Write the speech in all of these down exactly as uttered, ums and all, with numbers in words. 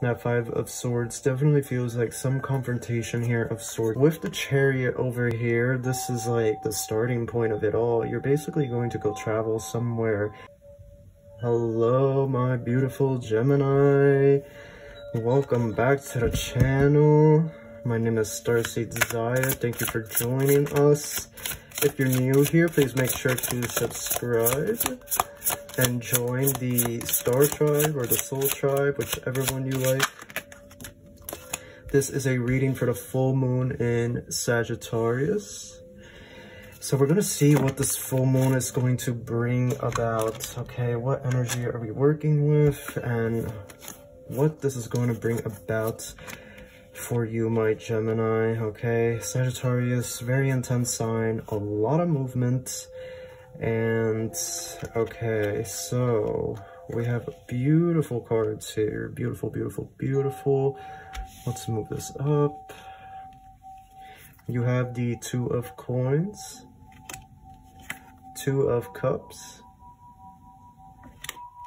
That Five of Swords definitely feels like some confrontation here of swords. With the Chariot over here, this is like the starting point of it all. You're basically going to go travel somewhere. Hello, my beautiful Gemini. Welcome back to the channel. My name is Starseed Desire. Thank you for joining us. If you're new here, please make sure to subscribe and join the Star Tribe or the Soul Tribe, whichever one you like. This is a reading for the full moon in Sagittarius. So we're going to see what this full moon is going to bring about. Okay, what energy are we working with and what this is going to bring about for you, my Gemini. Okay, Sagittarius, very intense sign, a lot of movement. And okay, so we have beautiful cards here. Beautiful, beautiful, beautiful. Let's move this up. You have the Two of Coins, Two of Cups.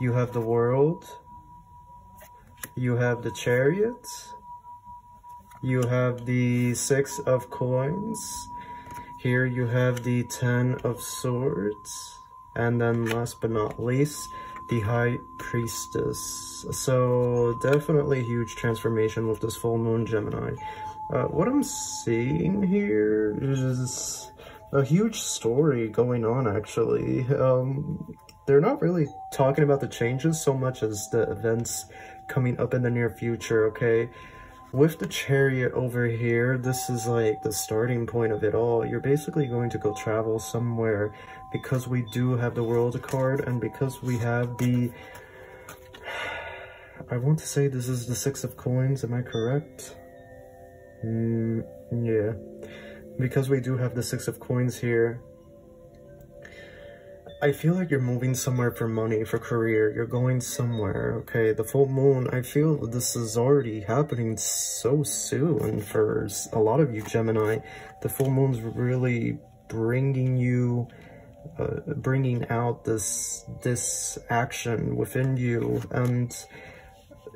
You have the World. You have the Chariot. You have the Six of Coins. Here you have the Ten of Swords, and then last but not least, the High Priestess. So definitely huge transformation with this full moon, Gemini. Uh, what I'm seeing here is a huge story going on, actually. Um, they're not really talking about the changes so much as the events coming up in the near future, okay? With the Chariot over here, this is like the starting point of it all. You're basically going to go travel somewhere because we do have the World card, and because we have the... I want to say this is the Six of Coins, am I correct? Mm, yeah. Because we do have the Six of Coins here, I feel like you're moving somewhere for money, for career. You're going somewhere, okay? The full moon, I feel this is already happening so soon for a lot of you, Gemini. The full moon's really bringing you, uh, bringing out this, this action within you. And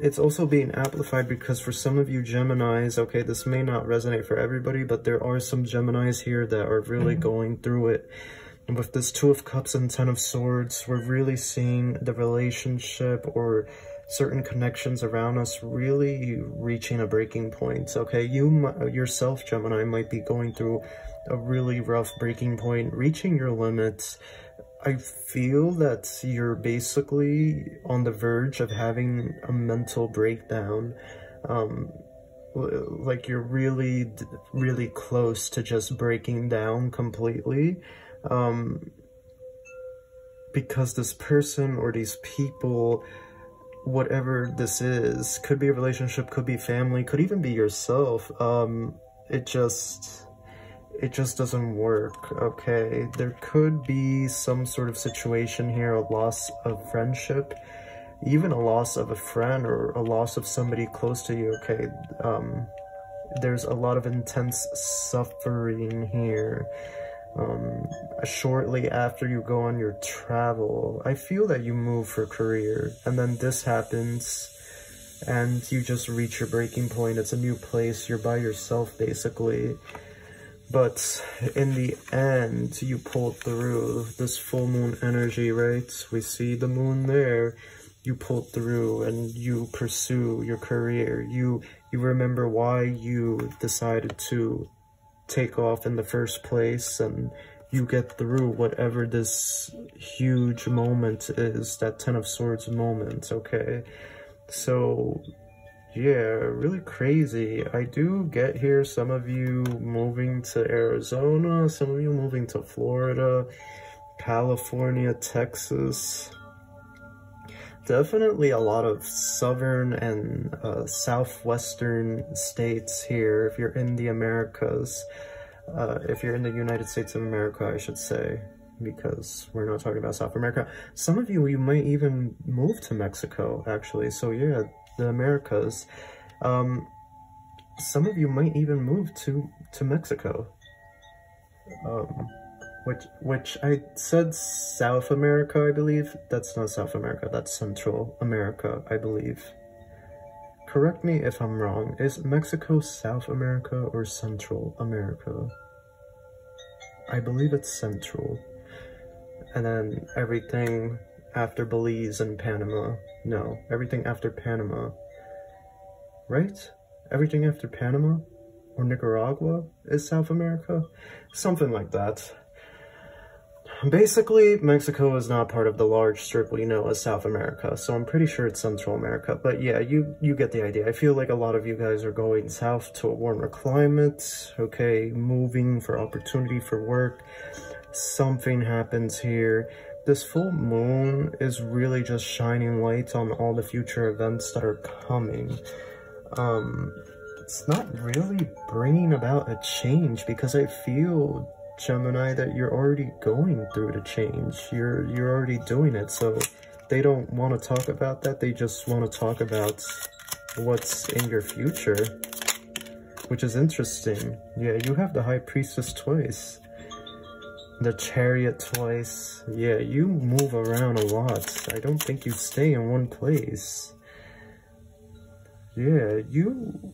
it's also being amplified because for some of you Geminis, okay, this may not resonate for everybody, but there are some Geminis here that are really mm-hmm. going through it. And with this Two of Cups and Ten of Swords, we're really seeing the relationship or certain connections around us really reaching a breaking point. Okay, you yourself, Gemini, might be going through a really rough breaking point, reaching your limits. I feel that you're basically on the verge of having a mental breakdown. Um... like you're really, really close to just breaking down completely, um, because this person or these people, whatever this is, could be a relationship, could be family, could even be yourself, um, it just, it just doesn't work, okay? There could be some sort of situation here, a loss of friendship, even a loss of a friend or a loss of somebody close to you, okay? Um, there's a lot of intense suffering here. Um, shortly after you go on your travel, I feel that you move for career, and then this happens, and you just reach your breaking point. It's a new place, you're by yourself, basically. But in the end, you pull through this full moon energy, right? We see the moon there. You pull through and you pursue your career. You you remember why you decided to take off in the first place, and you get through whatever this huge moment is, that Ten of Swords moment, okay? So, yeah, really crazy. I do get here some of you moving to Arizona, some of you moving to Florida, California, Texas. Definitely a lot of southern and uh, southwestern states here, if you're in the Americas, uh, if you're in the United States of America, I should say, because we're not talking about South America. Some of you, you might even move to Mexico, actually, so yeah, the Americas. Um, some of you might even move to, to Mexico. Um... Which, which I said South America, I believe. That's not South America, that's Central America, I believe. correct me if I'm wrong, is Mexico South America or Central America? I believe it's Central. And then everything after Belize and Panama. No, everything after Panama. Right? Everything after Panama or Nicaragua is South America? Something like that. Basically, Mexico is not part of the large strip we know as South America, so I'm pretty sure it's Central America. But yeah, you, you get the idea. I feel like a lot of you guys are going south to a warmer climate, okay, moving for opportunity for work. Something happens here. This full moon is really just shining light on all the future events that are coming. Um, it's not really bringing about a change because I feel, Gemini, that you're already going through the change. You're you're already doing it, so they don't want to talk about that. They just want to talk about what's in your future, which is interesting. Yeah, you have the High Priestess twice, the Chariot twice. Yeah, you move around a lot. I don't think you stay in one place. Yeah, you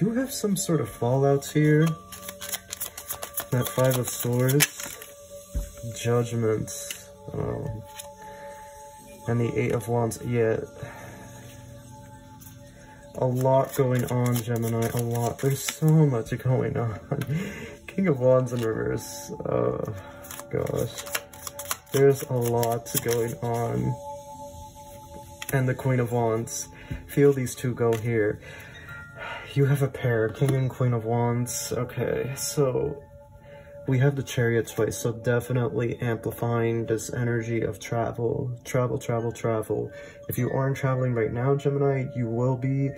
you have some sort of fallouts here. That Five of Swords, Judgments, um, and the Eight of Wands. Yeah, a lot going on, Gemini, a lot. There's so much going on. King of Wands in reverse. Oh, gosh. There's a lot going on. And the Queen of Wands. Feel these two go here. You have a pair, King and Queen of Wands. Okay, so we have the Chariot twice, so definitely amplifying this energy of travel, travel, travel, travel. If you aren't traveling right now, Gemini, you will be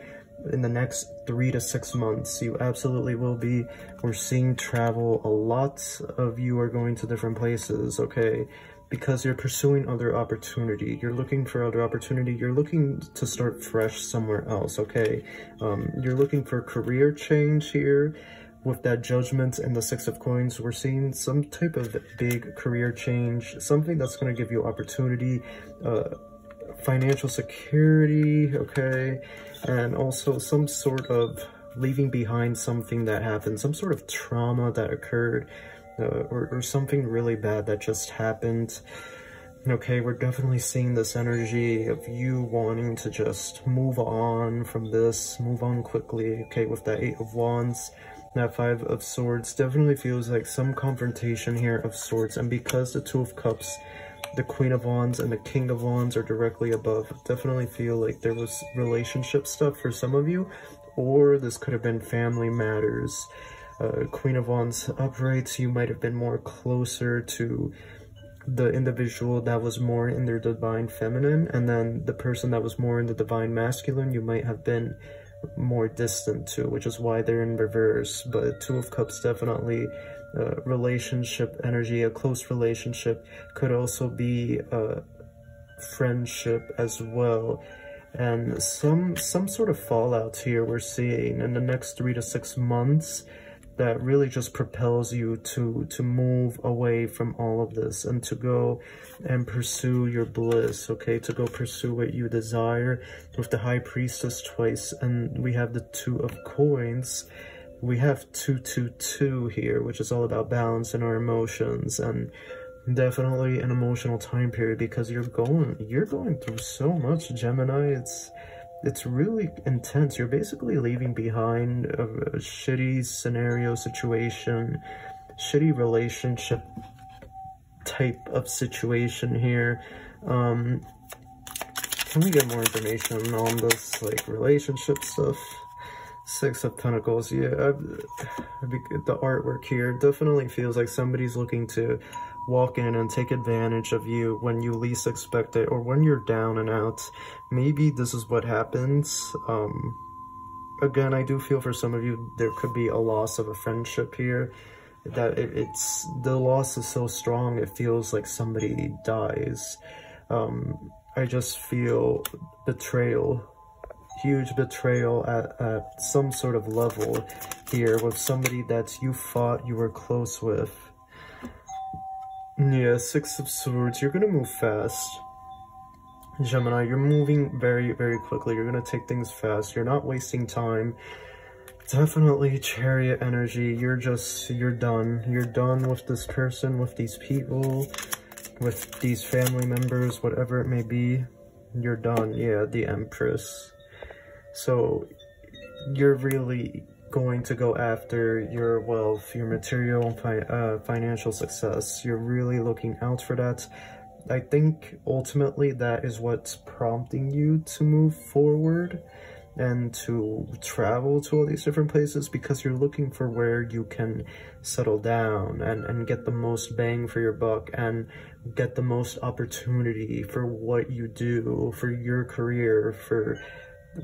in the next three to six months. You absolutely will be. We're seeing travel. A lot of you are going to different places, okay? Because you're pursuing other opportunity. You're looking for other opportunity. You're looking to start fresh somewhere else, okay? Um, you're looking for career change here. With that Judgment and the Six of Coins, we're seeing some type of big career change, something that's going to give you opportunity, uh, financial security, okay, and also some sort of leaving behind something that happened, some sort of trauma that occurred, uh, or, or something really bad that just happened. Okay, we're definitely seeing this energy of you wanting to just move on from this, move on quickly, okay, with that Eight of Wands. That Five of Swords definitely feels like some confrontation here of sorts, and because the Two of Cups, the Queen of Wands, and the King of Wands are directly above, definitely feel like there was relationship stuff for some of you, or this could have been family matters. Uh, Queen of Wands uprights, you might have been more closer to the individual that was more in their divine feminine, and then the person that was more in the divine masculine, you might have been more distant too, which is why they're in reverse. But Two of Cups, definitely uh, relationship energy, a close relationship, could also be uh, friendship as well, and some some sort of fallout here we're seeing in the next three to six months that really just propels you to to move away from all of this and to go and pursue your bliss, okay? To go pursue what you desire with the High Priestess twice, and we have the Two of Coins. We have two, two, two here, which is all about balance in our emotions, and definitely an emotional time period because you're going, you're going through so much, Gemini. It's It's really intense. You're basically leaving behind a, a shitty scenario, situation, shitty relationship type of situation here. Um, can we get more information on this, like, relationship stuff? Six of Pentacles, yeah. I've, the artwork here definitely feels like somebody's looking to walk in and take advantage of you when you least expect it, or when you're down and out. Maybe this is what happens. Um, again, I do feel for some of you there could be a loss of a friendship here. That it, it's the loss is so strong it feels like somebody dies. Um, I just feel betrayal, huge betrayal at, at some sort of level here with somebody that you fought, you were close with. Yeah, Six of Swords, you're gonna move fast. Gemini, you're moving very, very quickly. You're going to take things fast. You're not wasting time. Definitely Chariot energy. You're just, you're done. You're done with this person, with these people, with these family members, whatever it may be. You're done. Yeah, the Empress. So you're really going to go after your wealth, your material, fi uh, financial success. You're really looking out for that. I think ultimately that is what's prompting you to move forward and to travel to all these different places, because you're looking for where you can settle down and, and get the most bang for your buck and get the most opportunity for what you do, for your career, for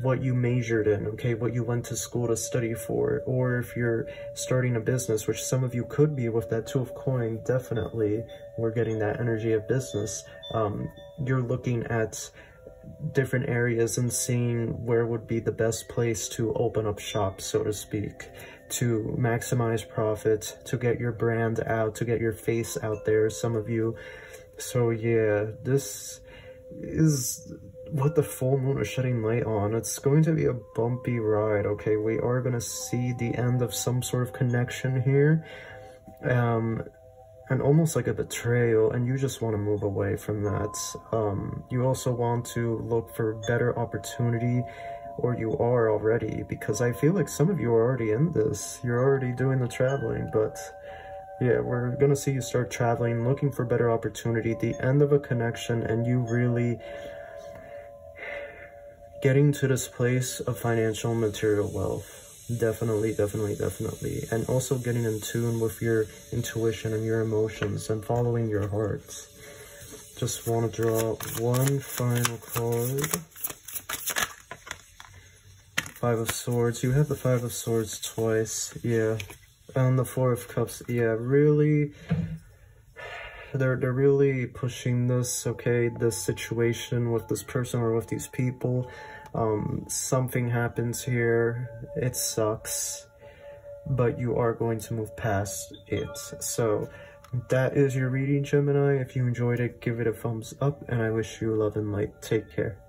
what you majored in, okay, what you went to school to study for, or if you're starting a business, which some of you could be with that Two of Coin, definitely, we're getting that energy of business. Um, you're looking at different areas and seeing where would be the best place to open up shop, so to speak, to maximize profit, to get your brand out, to get your face out there, some of you. So yeah, this is what the full moon is shedding light on. It's going to be a bumpy ride, okay? We are going to see the end of some sort of connection here, um and almost like a betrayal, and you just want to move away from that. Um you also want to look for better opportunity, or you are already, because I feel like some of you are already in this. You're already doing the traveling, but yeah, we're gonna see you start traveling, looking for better opportunity, the end of a connection, and you really getting to this place of financial material wealth. Definitely, definitely, definitely. And also getting in tune with your intuition and your emotions and following your heart. Just want to draw one final card. Five of Swords. You have the Five of Swords twice. Yeah. And the Four of Cups, yeah, really, they're, they're really pushing this, okay, this situation with this person or with these people. Um, something happens here, it sucks, but you are going to move past it. So that is your reading, Gemini. If you enjoyed it, give it a thumbs up, and I wish you love and light. Take care.